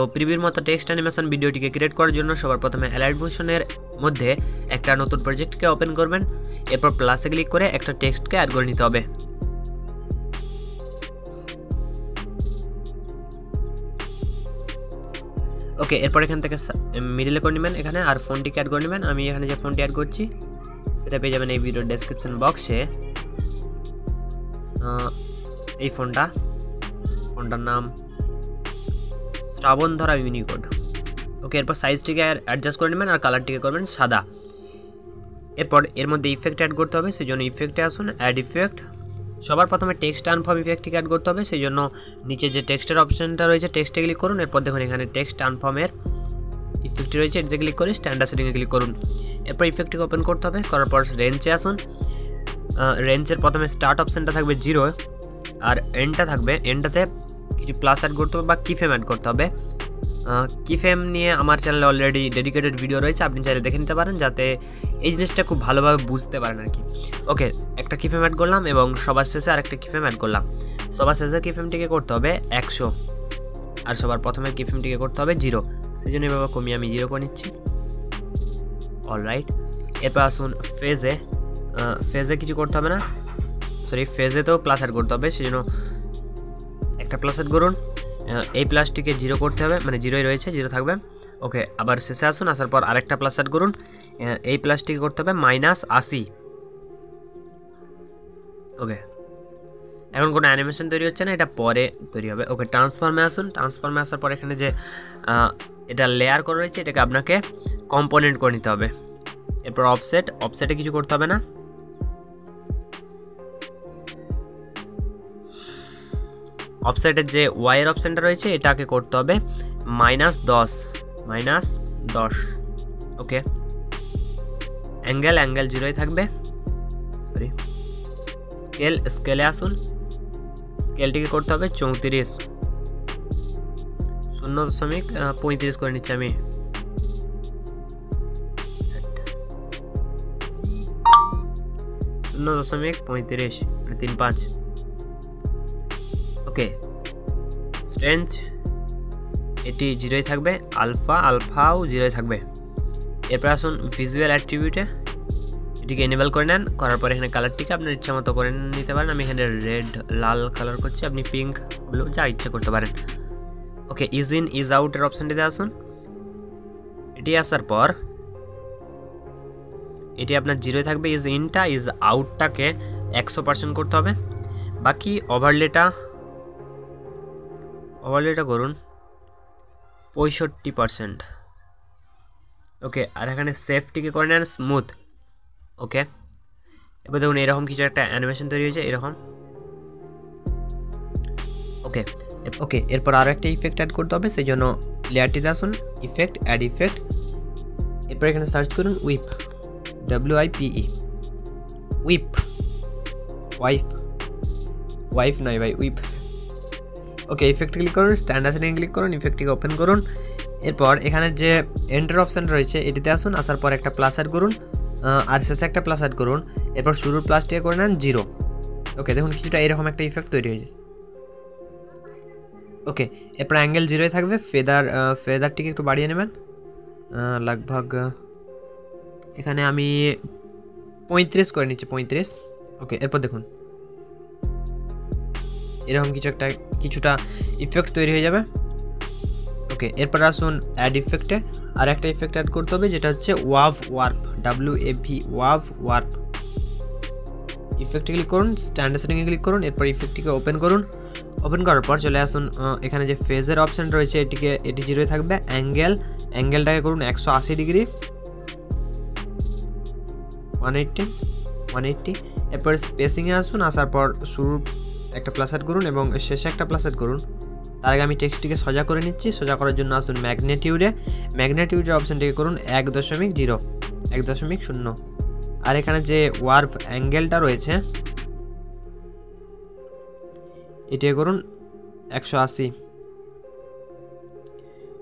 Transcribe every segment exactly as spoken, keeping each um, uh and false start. তো প্রিভিউর মতো text animation ভিডিওটিকে ক্রিয়েট করার জন্য সবার প্রথমে অ্যালাইড মোশনের মধ্যে একটা নতুন প্রজেক্টকে ওপেন করবেন, এরপর প্লাসে ক্লিক করে একটা টেক্সটকে অ্যাড করে নিতে হবে। ওকে, এরপর এখান থেকে মিডিলে করে নেবেন এখানে আর ফোনটিকে অ্যাড করে নেবেন। আমি এখানে যে ফোনটি অ্যাড করছি সেটা পেয়ে যাবেন এই ভিডিওর ডেসক্রিপশন বক্সে। এই ফোনটা ফোনটার নাম শ্রাবণ ধরা ইউনিকোড। ওকে, এরপর সাইজটিকে অ্যাডজাস্ট করে নেবেন আর কালারটিকে করবেন সাদা। এরপর এর মধ্যে ইফেক্ট অ্যাড করতে হবে, সেই জন্য ইফেক্টে আসুন, অ্যাড ইফেক্ট। সবার প্রথমে টেক্সট ট্রান্সফর্ম ইফেক্টটিকে অ্যাড করতে হবে, সেই জন্য নিচে যে টেক্সটের অপশনটা রয়েছে টেক্সটে ক্লিক করুন। এরপর দেখুন এখানে টেক্সট ট্রান্সফর্মের ইফেক্টটি রয়েছে, এটিতে ক্লিক করে স্ট্যান্ডার্ড সেটিংয়ে ক্লিক করুন। এরপর ইফেক্টটিকে ওপেন করতে হবে, করার পর রেঞ্জে আসুন। রেঞ্জের প্রথমে স্টার্ট অপশানটা থাকবে জিরো আর এন্ডটা থাকবে, এন্ডটাতে কিছু প্লাস অ্যাড করতে হবে বা কি ফ্রেম অ্যাড করতে হবে। কি ফ্রেম নিয়ে আমার চ্যানেলে অলরেডি ডেডিকেটেড ভিডিও রয়েছে, আপনি চাইলে দেখে নিতে পারেন যাতে এই জিনিসটা খুব ভালোভাবে বুঝতে পারেন আর কি। ওকে, একটা কি ফ্রেম অ্যাড করলাম এবং সবার শেষে আর একটা কি ফ্রেম অ্যাড করলাম। সবার শেষে কি ফ্রেমটিকে করতে হবে একশো আর সবার প্রথমে কি ফ্রেমটিকে করতে হবে জিরো, সেই জন্য এভাবে কমিয়ে আমি জিরো করে নিচ্ছি। অলরাইট, এরপর আসুন ফেজে। ফেজে কিছু করতে হবে না, সরি ফেজেতেও প্লাস অ্যাড করতে হবে, সেই জন্য একটা প্লাস অ্যাড করুন। এই প্লাসটিকে জিরো করতে হবে, মানে জিরোই রয়েছে, জিরো থাকবে। ওকে, আবার শেষে আসুন, আসার পর আরেকটা প্লাস অ্যাড করুন। এই প্লাসটিকে করতে হবে মাইনাস আশি। ওকে, এখন কোনো অ্যানিমেশন তৈরি হচ্ছে না, এটা পরে তৈরি হবে। ওকে, ট্রান্সফর্মে আসুন। ট্রান্সফর্মে আসার পর এখানে যে এটা লেয়ার করা রয়েছে এটাকে আপনাকে কম্পোনেন্ট করে নিতে হবে। এরপর অফসেট, অফসেটে কিছু করতে হবে না। অফসেটের যে ওয়াইয়ের অপশানটা রয়েছে এটাকে করতে হবে মাইনাস দশ, মাইনাস দশ। ওকে, অ্যাঙ্গেল, অ্যাঙ্গেল জিরোই থাকবে, সরি। স্কেল, স্কেলে আসুন, স্কেলটিকে করতে হবে চৌত্রিশ, শূন্য দশমিক পঁয়ত্রিশ করে নিচ্ছি আমি। শূন্য দশমিক পঁয়ত্রিশ, তিন পাঁচ। ওকে, স্ট্রেন্থ এটি জিরোই থাকবে, আলফা, আলফাও জিরোই থাকবে। এরপর আসুন ভিজুয়াল অ্যাট্রিবিউটে, এটিকে এনেবল করে নেন। করার পর এখানে কালারটিকে আপনার ইচ্ছা মতো করে নিতে পারেন। আমি এখানে রেড, লাল কালার করছি, আপনি পিঙ্ক, ব্লু, যা ইচ্ছা করতে পারেন। ওকে, ইজ ইন, ইজ আউটের অপশানটিতে আসুন। এটি আসার পর এটি আপনার জিরোই থাকবে। ইজ ইনটা, ইজ আউটটাকে একশো পার্সেন্ট করতে হবে। বাকি ওভারলেটা, ওভারলেটা করুন পঁয়ষট্টি পার্সেন্ট। ওকে, আর এখানে সেফটিকে করে নেন স্মুথ। ওকে, এবার দেখুন এরকম কিছু একটা অ্যানিমেশন তৈরি হয়েছে এরকম। ওকে, ওকে, এরপর আরও একটা ইফেক্ট অ্যাড করতে হবে, সেই জন্য লেয়ারটিতে আসুন, ইফেক্ট, অ্যাড ইফেক্ট। এরপর এখানে সার্চ করুন wipe, W I P E, wipe, wife, wife নয় ভাই, উইপ। ওকে, ইফেক্টে ক্লিক করুন, স্ট্যান্ডার্ড সেটিং ক্লিক করুন, ইফেক্টটিকে ওপেন করুন। এরপর এখানে যে এন্টার অপশান রয়েছে এটিতে আসুন, আসার পর একটা প্লাস অ্যাড করুন আর শেষে একটা প্লাস অ্যাড করুন। এরপর শুরুর প্লাসটিকে করে নেন জিরো। ওকে, দেখুন কিছুটা এরকম একটা ইফেক্ট তৈরি হয়েছে। ওকে, এরপর অ্যাঙ্গেল জিরোই থাকবে। ফেদার, ফেদারটিকে একটু বাড়িয়ে নেবেন, লাগভাগ এখানে আমি পঁয়ত্রিশ করে নিচ্ছি, পঁয়ত্রিশ। ওকে, এরপর দেখুন এরকম কিছু একটা, কিছুটা ইফেক্ট তৈরি হয়ে যাবে। ওকে, এরপর আসুন অ্যাড ইফেক্টে, আর একটা ইফেক্ট অ্যাড করতে হবে যেটা হচ্ছে wave warp, W A V, wave warp. ইফেক্টে ক্লিক করুন, স্ট্যান্ডার্ড সেটিংয়ে ক্লিক করুন। এরপর ইফেক্টটিকে ওপেন করুন। ওপেন করার পর চলে আসুন এখানে যে ফেজের অপশান রয়েছে এটিকে, এটি জিরোই থাকবে। অ্যাঙ্গেল, অ্যাঙ্গেলটাকে করুন একশো আশি degree, one eighty one eighty. এরপর স্পেসিংয়ে আসুন, আসার পর শুরু একটা প্লাস অ্যাড করুন এবং শেষে একটা প্লাস অ্যাড করুন। তার আগে আমি টেক্সটটিকে সোজা করে নিচ্ছি। সোজা করার জন্য আসুন ম্যাগনেটিউডে, ম্যাগনেটিউডের অপশানটিকে করুন এক দশমিক জিরো, এক দশমিক শূন্য। আর এখানে যে ওয়ার্ভ, অ্যাঙ্গেলটা রয়েছে এটিকে করুন একশো আশি।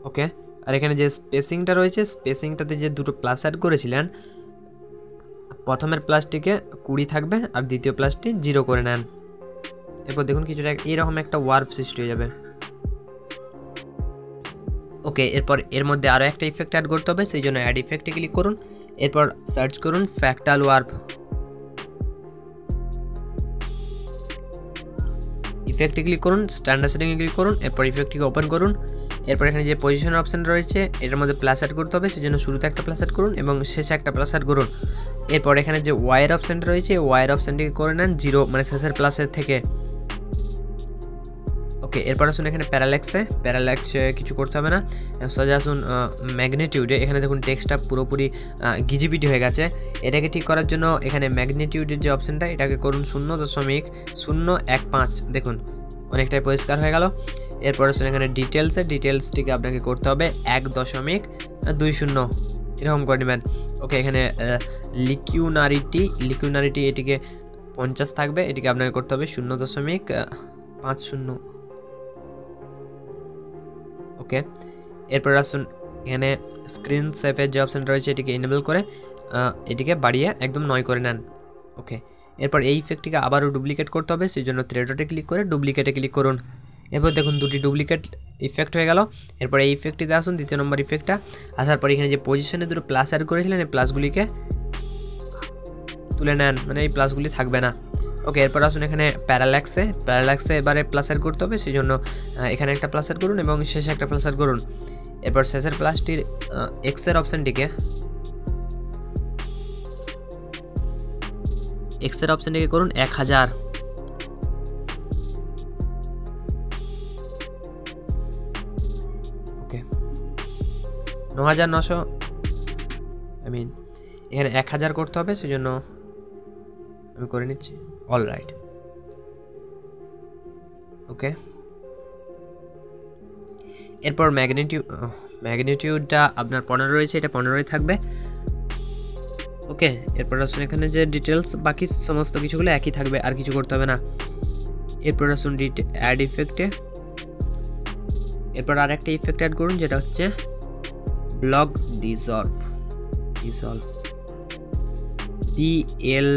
ওকে, আর এখানে যে স্পেসিংটা রয়েছে স্পেসিংটাতে যে দুটো প্লাস অ্যাড করেছিলেন, প্রথমের প্লাসটিকে কুড়ি থাকবে আর দ্বিতীয় প্লাসটি জিরো করে নেন। এরপর দেখুন কিছুটা এরকম একটা ওয়ার্ভ সৃষ্টি হয়ে যাবে। ওকে এরপর এর মধ্যে আরও একটা ইফেক্ট অ্যাড করতে হবে, সেই জন্য অ্যাড ইফেক্টে ক্লিক করুন। এরপর সার্চ করুন ফ্র্যাক্টাল ওয়ার্প। ইফেক্টে ক্লিক করুন, স্ট্যান্ডার্ড সেটিংয়ে ক্লিক করুন, এরপর ইফেক্টটিকে ওপেন করুন। এরপর এখানে যে পজিশন অপশান রয়েছে এটার মধ্যে প্লাস অ্যাড করতে হবে, সেই জন্য শুরুতে একটা প্লাস অ্যাড করুন এবং শেষে একটা প্লাস অ্যাড করুন। এরপর এখানে যে ওয়ার অপশানটা রয়েছে ওয়ার অপশানটিকে করে নেন জিরো, মানে শেষের প্লাসের থেকে। ওকে এরপর আসুন এখানে প্যারাল্যাক্সে, প্যারাল্যাক্সে কিছু করতে হবে না, সোজা আসুন ম্যাগনিটিউডে। এখানে দেখুন টেক্সটটা পুরোপুরি গিজিবিটি হয়ে গেছে, এটাকে ঠিক করার জন্য এখানে ম্যাগনিটিউডের যে অপশানটা এটাকে করুন শূন্য দশমিক শূন্য এক পাঁচ। দেখুন অনেকটাই পরিষ্কার হয়ে গেল। এরপর আসুন এখানে ডিটেলসে, ডিটেলসটিকে আপনাকে করতে হবে এক দশমিক দুই শূন্য, এরকম করে নেবেন। ওকে এখানে লিকিউনারিটি, লিকিউনারিটি এটিকে পঞ্চাশ থাকবে, এটিকে আপনাকে করতে হবে শূন্য দশমিক পাঁচ শূন্য। ওকে এরপর আসুন এখানে স্ক্রিন সেভের যে অপশান রয়েছে এটিকে এনেবল করে এটিকে বাড়িয়ে একদম নয় করে নেন। ওকে এরপর এই ইফেক্টটিকে আবারও ডুপ্লিকেট করতে হবে, সেই জন্য থ্রেডটে ক্লিক করে ডুপ্লিকেটে ক্লিক করুন। এরপর দেখুন দুটি ডুপ্লিকেট ইফেক্ট হয়ে গেল। এরপর এই ইফেক্টটিতে আসুন, দ্বিতীয় নম্বর ইফেক্টটা আসার পর এখানে যে পজিশনে দুটো প্লাস অ্যাড করেছিলেন এই প্লাসগুলিকে তুলে নেন, মানে এই প্লাসগুলি থাকবে না। ওকে এরপর আসুন এখানে প্যারাল্যাক্সে, প্যারাল্যাক্সে এবারে প্লাস অ্যাড করতে হবে, সেই জন্য এখানে একটা প্লাস অ্যাড করুন এবং শেষে একটা প্লাস অ্যাড করুন। এরপর শেষের প্লাসটির এক্সের অপশানটিকে এক্সের অপশানটিকে করুন এক হাজার। নয় হাজার নশো, আই মিন এখানে এক হাজার করতে হবে, সেই জন্য আমি করে নিচ্ছি। All right. ওকে এরপর ম্যাগনিটিউড, ম্যাগনিটিউডটা আপনার পনেরো রয়েছে, এটা পনেরোই থাকবে। ওকে এরপর আসুন এখানে যে ডিটেলস বাকি সমস্ত কিছুগুলো একই থাকবে, আর কিছু করতে হবে না। এরপর আসুন অ্যাড ইফেক্টে, এরপর আর একটা ইফেক্ট অ্যাড করুন যেটা হচ্ছে block dissolve, dissolve B L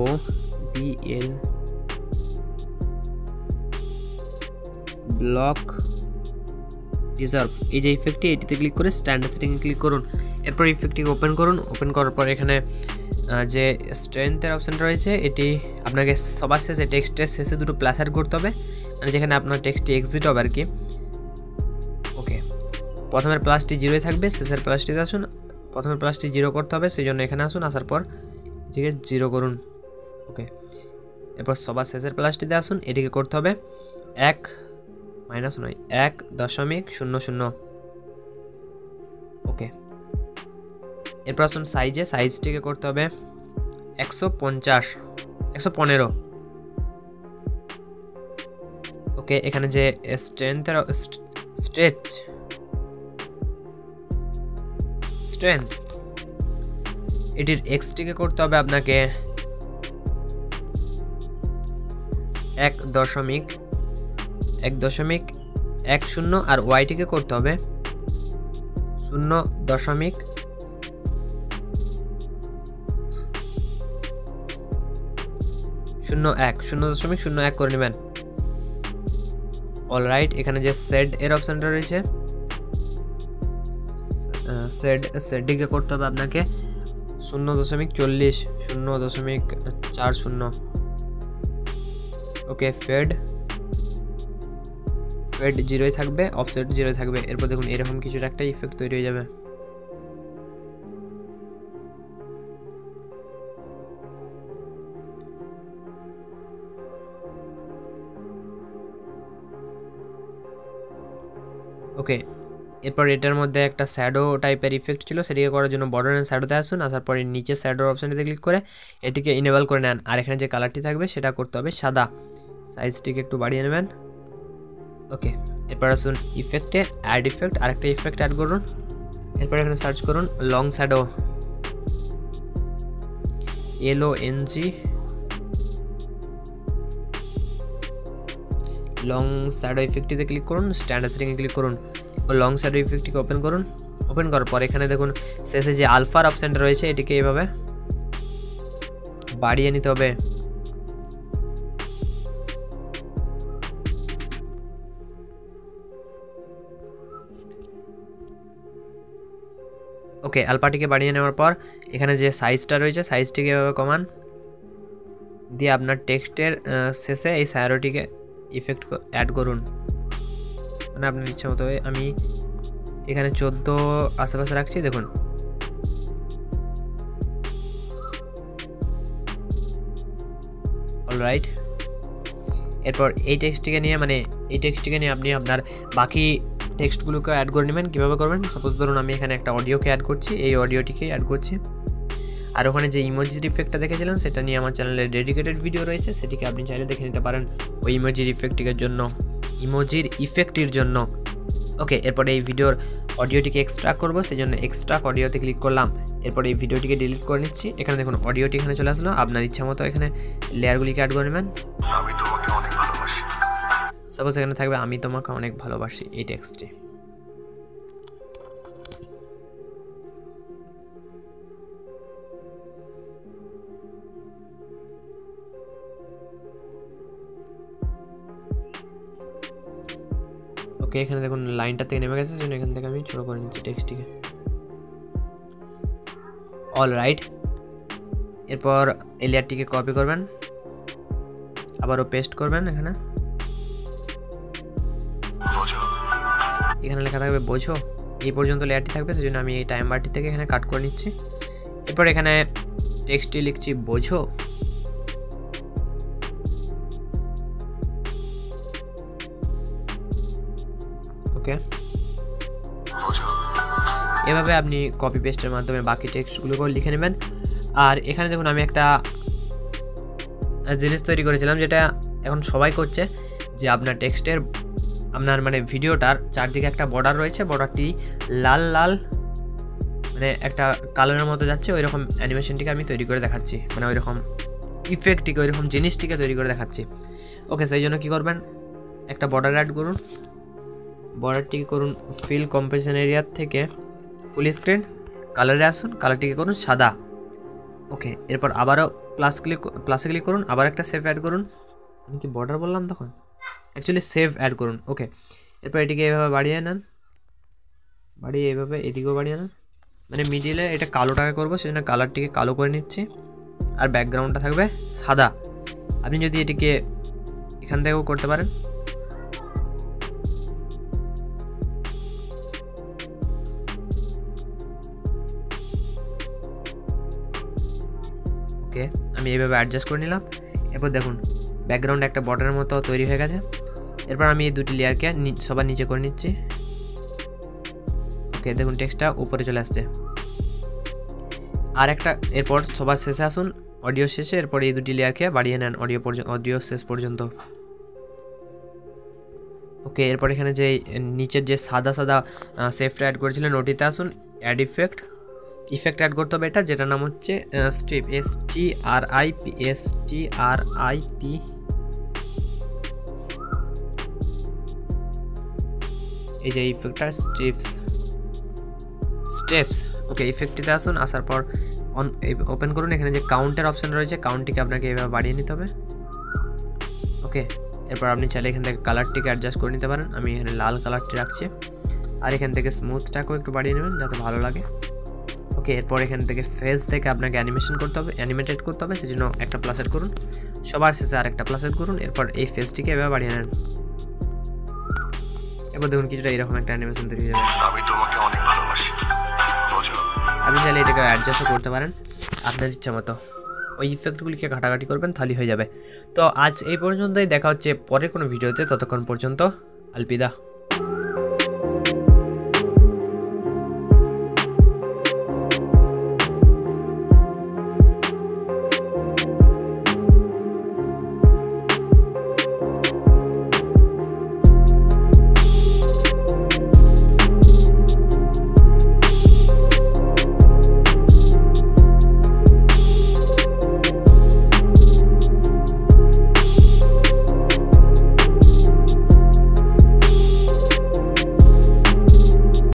O B L block dissolve. এই যে ইফেক্টটি এটিতে ক্লিক করে স্ট্যান্ডার্ড সেটিংয়ে ক্লিক করুন। এরপর ইফেক্টটিকে ওপেন করুন। ওপেন করার পর এখানে যে স্ট্রেংথের অপশান রয়েছে এটি আপনাকে সবার শেষে, টেক্সটের শেষে দুটো প্লাস অ্যাড করতে হবে, মানে যেখানে আপনার টেক্সটটি এক্সিট হবে আর কি। প্রথমের প্লাসটি জিরোই থাকবে, শেষের প্লাসটিতে আসুন, প্রথমের প্লাসটি জিরো করতে হবে, সেই জন্য এখানে আসুন, আসার পর এটিকে জিরো করুন। ওকে এরপর সবার শেষের প্লাসটিতে আসুন, এটিকে করতে হবে এক মাইনাস নয় এক দশমিক শূন্য শূন্য। ওকে এরপর আসুন সাইজে, সাইজটিকে করতে হবে একশো পঞ্চাশ, একশো পনেরো। ওকে এখানে যে স্ট্রেংথের স্ট্রেচ স্ট্রেংথ এটির এক্সটিকে করতে হবে আপনাকে এক দশমিক এক দশমিক এক শূন্য, আর ওয়াইটিকে করতে হবে শূন্য দশমিক শূন্য এক শূন্য দশমিক শূন্য এক করে নেবেন। অলরাইট এখানে যে সেড এর অপশানটা রয়েছে সেড সেডটিকে করতে হবে আপনাকে শূন্য দশমিক চল্লিশ শূন্য দশমিক চার শূন্য। ওকে ফেড ফেড জিরোই থাকবে, অফসেট জিরোই থাকবে। এরপর দেখুন এরকম কিছুটা একটা ইফেক্ট তৈরি হয়ে যাবে। ওকে এরপর এটার মধ্যে একটা শ্যাডো টাইপের ইফেক্ট ছিল, সেটিকে করার জন্য বর্ডার অ্যান্ড শ্যাডোতে আসুন, আসার পরে নিচে শ্যাডোর অপশানটিতে ক্লিক করে এটিকে ইনেবল করে নেন। আর এখানে যে কালারটি থাকবে সেটা করতে হবে সাদা, সাইজটিকে একটু বাড়িয়ে নেবেন। ওকে এরপর আসুন ইফেক্টে, অ্যাড ইফেক্ট আর একটা ইফেক্ট অ্যাড করুন। এরপর এখানে সার্চ করুন long shadow, L O N G long shadow. ইফেক্টটিতে ক্লিক করুন, স্ট্যান্ডার্ড সেটিংয়ে ক্লিক করুন, লং শ্যাডো ইফেক্টটিকে ওপেন করুন। ওপেন করার পর এখানে দেখুন শেষে যে আলফার অপশানটা রয়েছে এটিকে এইভাবে বাড়িয়ে নিতে হবে। ओके अल्पाटी के बढ़िए नेওয়ার পর এখানে যে সাইজটা রয়েছে সাইজটিকে এভাবে কমান দিয়ে আপনার টেক্সটের শেষে এই সাইরোটিকে ইফেক্ট অ্যাড করুন মানে আপনার ইচ্ছা মতো আমি এখানে চৌদ্দ আশেপাশে রাখছি দেখুন অলরাইট এরপর এই টেক্সটটিকে নিয়ে মানে এই টেক্সটটিকে নিয়ে আপনি আপনার বাকি টেক্সটগুলোকে অ্যাড করে নেবেন কিভাবে করবেন সাপোজ ধরুন আমি এখানে একটা অডিওকে অ্যাড করছি এই অডিওটিকে অ্যাড করছি আর ওখানে যে ইমোজির ইফেক্টটা দেখেছিলেন সেটা নিয়ে আমার চ্যানেলে ডেডিকেটেড ভিডিও রয়েছে সেটিকে আপনি চাইলে দেখে নিতে পারেন ওই ইমোজির ইফেক্টটির জন্য ইমোজির ইফেক্টটির জন্য ওকে এরপর এই ভিডিওর অডিওটিকে এক্সট্রাক্ট করব সেজন্য এক্সট্রাক্ট অডিওতে ক্লিক করলাম এরপর এই ভিডিওটিকে ডিলিট করে নিচ্ছি এখানে দেখুন অডিওটি এখানে চলে আসলো আপনার ইচ্ছামতো এখানে লেয়ারগুলিকে অ্যাড করে নেবেন সাপোজ এখানে থাকবে আমি তোমাকে অনেক ভালোবাসি এই টেক্সটে ওকে এখানে দেখুন লাইনটা থেকে নেমে গেছে সেজন্য এখান থেকে আমি ছোট করে নিচ্ছি টেক্সটটিকে অলরাইট এরপর এই লেয়ারটিকে কপি করবেন আবারও পেস্ট করবেন এখানে এখানে লেখা থাকবে বোঝো এই পর্যন্ত লেয়ারটি থাকবে সেজন্য আমি এই টাইম বারটি থেকে এখানে কাট করে নিচ্ছি এরপর এখানে টেক্সটটি লিখছি বোঝো ওকে এভাবে আপনি কপি পেস্টের মাধ্যমে বাকি টেক্সটগুলোকে লিখে নেবেন আর এখানে দেখুন আমি একটা জিনিস তৈরি করেছিলাম যেটা এখন সবাই করছে যে আপনার টেক্সটের আপনার মানে ভিডিওটার চারদিকে একটা বর্ডার রয়েছে বর্ডারটি লাল লাল মানে একটা কালারের মতো যাচ্ছে ওইরকম অ্যানিমেশনটিকে আমি তৈরি করে দেখাচ্ছি মানে ওইরকম ইফেক্টটিকে ওইরকম জিনিসটিকে তৈরি করে দেখাচ্ছি ওকে সেই জন্য কী করবেন একটা বর্ডার অ্যাড করুন বর্ডারটিকে করুন ফিল কম্পোজিশন এরিয়ার থেকে ফুল স্ক্রিন কালারে আসুন কালারটিকে করুন সাদা ওকে এরপর আবারও প্লাস ক্লিক প্লাসে ক্লিক করুন আবার একটা সেভ অ্যাড করুন আমি কি বর্ডার বললাম তখন অ্যাকচুয়ালি সেভ অ্যাড করুন ওকে এরপর এটিকে এভাবে বাড়িয়ে নেন বাড়িয়ে এভাবে এদিকেও বাড়িয়ে নেন মানে মিডিলে এটা কালোটাকে করবো সেজন্য কালারটিকে কালো করে নিচ্ছি আর ব্যাকগ্রাউন্ডটা থাকবে সাদা আপনি যদি এটিকে এখান থেকেও করতে পারেন ওকে আমি এইভাবে অ্যাডজাস্ট করে নিলাম এরপর দেখুন ব্যাকগ্রাউন্ড একটা বর্ডারের মতো তৈরি হয়ে গেছে এরপর আমি এই দুটি লেয়ারকে সবার নিচে করে নিচ্ছি ওকে দেখুন টেক্সটটা উপরে চলে আসছে আর একটা এরপর সবার শেষে আসুন অডিও শেষে এরপর এই দুটি লেয়ারকে বাড়িয়ে নেন অডিও পর্যন্ত অডিও শেষ পর্যন্ত ওকে এরপর এখানে যে নিচের যে সাদা সাদা সেফটা অ্যাড করেছিলেন ওটিতে আসুন অ্যাড ইফেক্ট ইফেক্ট অ্যাড করতে হবে এটা যেটার নাম হচ্ছে strip S T R I P S T R I P এই যে ইফেক্টটা স্ট্রিপস স্টেপস ওকে ইফেক্টটিতে আসুন আসার পর অন ওপেন করুন এখানে যে কাউন্টের অপশান রয়েছে কাউন্টটিকে আপনাকে এভাবে বাড়িয়ে নিতে হবে ওকে এরপর আপনি চাইলে এখান থেকে কালারটিকে অ্যাডজাস্ট করে নিতে পারেন আমি এখানে লাল কালারটি রাখছি আর এখান থেকে স্মুথটাকেও একটু বাড়িয়ে নেবেন যাতে ভালো লাগে ওকে এরপর এখান থেকে ফেস থেকে আপনাকে অ্যানিমেশন করতে হবে অ্যানিমেটেড করতে হবে সেজন্য একটা প্লাস এড করুন সবার শেষে আর একটা প্লাস এড করুন এরপর এই ফেসটিকে এভাবে বাড়িয়ে নেন এবার দেখুন কিছুটা এরকম একটা অ্যানিমেশন তৈরি হয়ে যাবে আপনি চাইলে এটাকে অ্যাডজাস্টও করতে পারেন আপনার ইচ্ছা মতো ওই ইফেক্টগুলিকে ঘাটাঘাটি করবেন তাহলেই হয়ে যাবে তো আজ এই পর্যন্তই দেখা হচ্ছে পরের কোনো ভিডিওতে ততক্ষণ পর্যন্ত আলবিদা।